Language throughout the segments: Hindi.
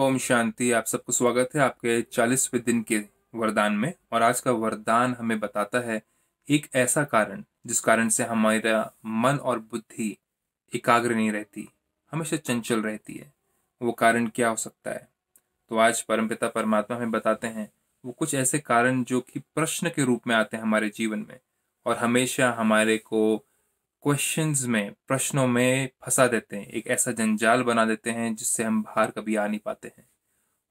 ओम शांति। आप सबको स्वागत है आपके 40वें दिन के वरदान में। और आज का वरदान हमें बताता है एक ऐसा कारण जिस कारण से हमारा मन और बुद्धि एकाग्र नहीं रहती, हमेशा चंचल रहती है। वो कारण क्या हो सकता है? तो आज परमपिता परमात्मा हमें बताते हैं वो कुछ ऐसे कारण जो कि प्रश्न के रूप में आते हैं हमारे जीवन में और हमेशा हमारे को क्वेश्चंस में, प्रश्नों में फंसा देते हैं, एक ऐसा जंजाल बना देते हैं जिससे हम बाहर कभी आ नहीं पाते हैं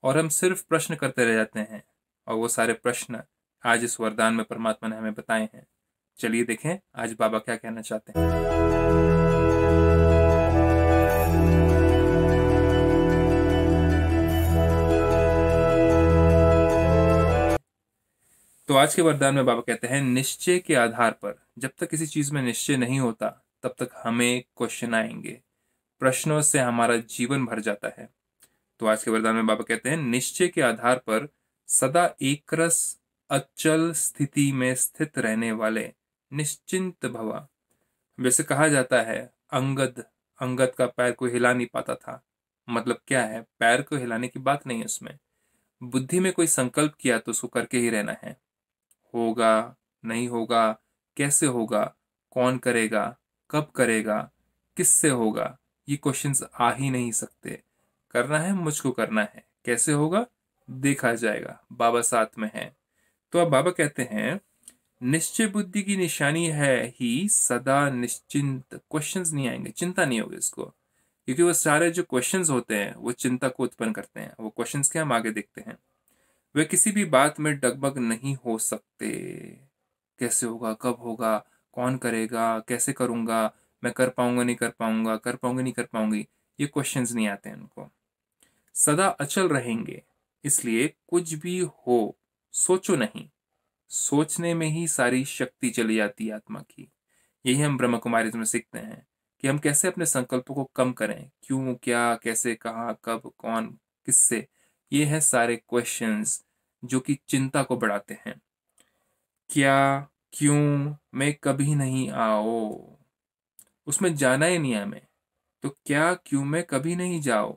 और हम सिर्फ प्रश्न करते रह जाते हैं। और वो सारे प्रश्न आज इस वरदान में परमात्मा ने हमें बताए हैं। चलिए देखें आज बाबा क्या कहना चाहते हैं। तो आज के वरदान में बाबा कहते हैं निश्चय के आधार पर। जब तक किसी चीज में निश्चय नहीं होता तब तक हमें क्वेश्चन आएंगे, प्रश्नों से हमारा जीवन भर जाता है। तो आज के वरदान में बाबा कहते हैं निश्चय के आधार पर सदा एकरस अचल स्थिति में स्थित रहने वाले निश्चिंत भवा। वैसे कहा जाता है अंगद का पैर को हिला नहीं पाता था। मतलब क्या है? पैर को हिलाने की बात नहीं है उसमें। बुद्धि में कोई संकल्प किया तो उसको करके ही रहना है। होगा नहीं होगा, कैसे होगा, कौन करेगा, कब करेगा, किससे होगा, ये क्वेश्चंस आ ही नहीं सकते। करना है, मुझको करना है, कैसे होगा देखा जाएगा, बाबा साथ में है। तो अब बाबा कहते हैं निश्चय बुद्धि की निशानी है ही सदा निश्चिंत। क्वेश्चंस नहीं आएंगे, चिंता नहीं होगी इसको, क्योंकि वो सारे जो क्वेश्चंस होते हैं वो चिंता को उत्पन्न करते हैं। वो क्वेश्चंस के हम आगे देखते हैं। वे किसी भी बात में डगमग नहीं हो सकते। कैसे होगा, कब होगा, कौन करेगा, कैसे करूंगा, मैं कर पाऊंगा नहीं कर पाऊंगा, कर पाऊंगी नहीं कर पाऊंगी, ये क्वेश्चंस नहीं आते हैं उनको। सदा अचल रहेंगे, इसलिए कुछ भी हो सोचो नहीं। सोचने में ही सारी शक्ति चली जाती है आत्मा की। यही हम ब्रह्म कुमारी में सीखते हैं कि हम कैसे अपने संकल्पों को कम करें। क्यों, क्या, कैसे, कहाँ, कब, कौन, किससे, ये है सारे क्वेश्चंस जो कि चिंता को बढ़ाते हैं। क्या, क्यों में कभी नहीं आओ, उसमें जाना ही नहीं है हमें, तो क्या क्यों में कभी नहीं जाओ।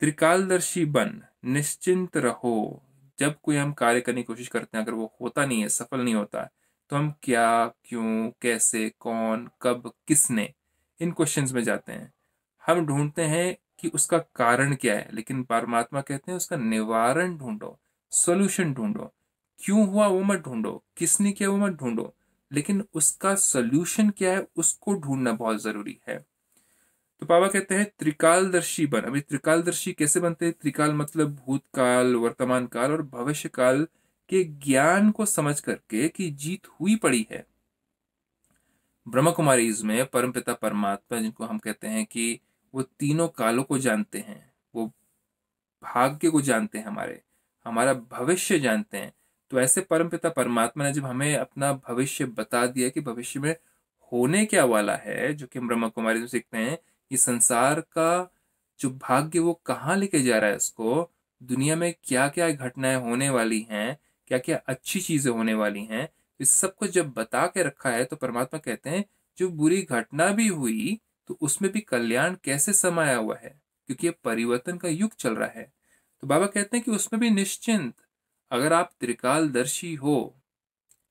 त्रिकालदर्शी बन, निश्चिंत रहो। जब कोई हम कार्य करने की कोशिश करते हैं, अगर वो होता नहीं है, सफल नहीं होता, तो हम क्या, क्यों, कैसे, कौन, कब, किसने, इन क्वेश्चंस में जाते हैं। हम ढूंढते हैं कि उसका कारण क्या है, लेकिन परमात्मा कहते हैं उसका निवारण ढूंढो, सोल्यूशन ढूंढो। क्यों हुआ वो मत ढूंढो, किसने किया वो मत ढूंढो, लेकिन उसका सल्यूशन क्या है उसको ढूंढना बहुत जरूरी है। तो बाबा कहते हैं त्रिकालदर्शी बन। अभी त्रिकालदर्शी कैसे बनते हैं? त्रिकाल मतलब भूतकाल, वर्तमान काल और भविष्य काल के ज्ञान को समझ करके कि जीत हुई पड़ी है। ब्रह्म कुमारीज में परमपिता परमात्मा जिनको हम कहते हैं कि वो तीनों कालों को जानते हैं, वो भाग्य को जानते हैं, हमारा भविष्य जानते हैं। तो ऐसे परमपिता परमात्मा ने जब हमें अपना भविष्य बता दिया कि भविष्य में होने क्या वाला है, जो कि हम ब्रह्म कुमारी से सीखते हैं कि संसार का जो भाग्य वो कहाँ लेके जा रहा है उसको, दुनिया में क्या क्या घटनाएं होने वाली हैं, क्या क्या अच्छी चीजें होने वाली हैं, इस सबको जब बता के रखा है तो परमात्मा कहते हैं जो बुरी घटना भी हुई तो उसमें भी कल्याण कैसे समाया हुआ है, क्योंकि ये परिवर्तन का युग चल रहा है। तो बाबा कहते हैं कि उसमें भी निश्चिंत, अगर आप त्रिकालदर्शी हो।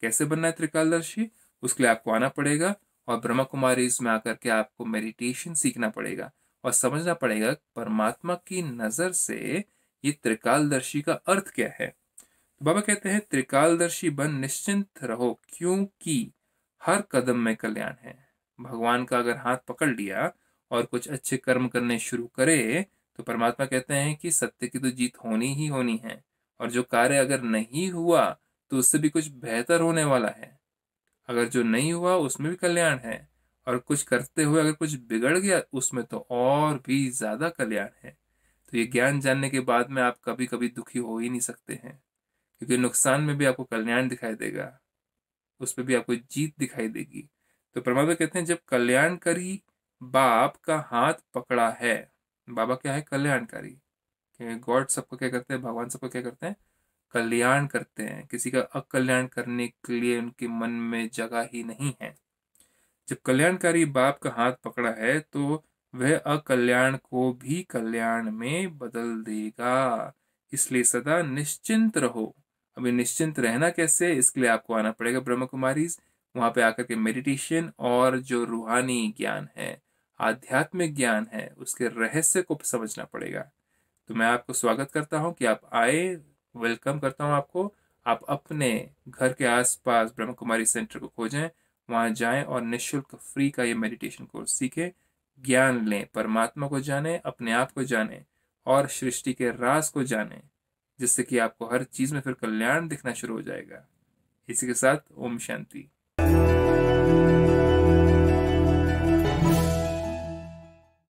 कैसे बनना है त्रिकालदर्शी? उसके लिए आपको आना पड़ेगा और ब्रह्म कुमारी में आकर के आपको मेडिटेशन सीखना पड़ेगा और समझना पड़ेगा परमात्मा की नजर से ये त्रिकालदर्शी का अर्थ क्या है। तो बाबा कहते हैं त्रिकालदर्शी बन, निश्चिंत रहो, क्योंकि हर कदम में कल्याण है। भगवान का अगर हाथ पकड़ लिया और कुछ अच्छे कर्म करने शुरू करे तो परमात्मा कहते हैं कि सत्य की तो जीत होनी ही होनी है। और जो कार्य अगर नहीं हुआ तो उससे भी कुछ बेहतर होने वाला है। अगर जो नहीं हुआ उसमें भी कल्याण है। और कुछ करते हुए अगर कुछ बिगड़ गया उसमें तो और भी ज्यादा कल्याण है। तो ये ज्ञान जानने के बाद में आप कभी कभी दुखी हो ही नहीं सकते हैं, क्योंकि नुकसान में भी आपको कल्याण दिखाई देगा, उस पर भी आपको जीत दिखाई देगी। तो परमात्मा कहते हैं जब कल्याणकारी बाप का हाथ पकड़ा है, बाबा क्या है? कल्याणकारी। गॉड सबको क्या करते हैं? भगवान सबको क्या करते हैं? कल्याण करते हैं। किसी का अकल्याण करने के लिए उनके मन में जगह ही नहीं है। जब कल्याणकारी बाप का हाथ पकड़ा है तो वह अकल्याण को भी कल्याण में बदल देगा। इसलिए सदा निश्चिंत रहो। अभी निश्चिंत रहना कैसे, इसके लिए आपको आना पड़ेगा ब्रह्म कुमारीज, वहां पे आकर के मेडिटेशन और जो रूहानी ज्ञान है, आध्यात्मिक ज्ञान है, उसके रहस्य को समझना पड़ेगा। तो मैं आपको स्वागत करता हूं कि आप आए, वेलकम करता हूं आपको। आप अपने घर के आसपास ब्रह्म कुमारी सेंटर को खोजें, वहां जाएं और निःशुल्क फ्री का ये मेडिटेशन कोर्स सीखें, ज्ञान लें, परमात्मा को जानें, अपने आप को जानें और सृष्टि के राज को जानें, जिससे कि आपको हर चीज़ में फिर कल्याण दिखना शुरू हो जाएगा। इसी के साथ ओम शांति।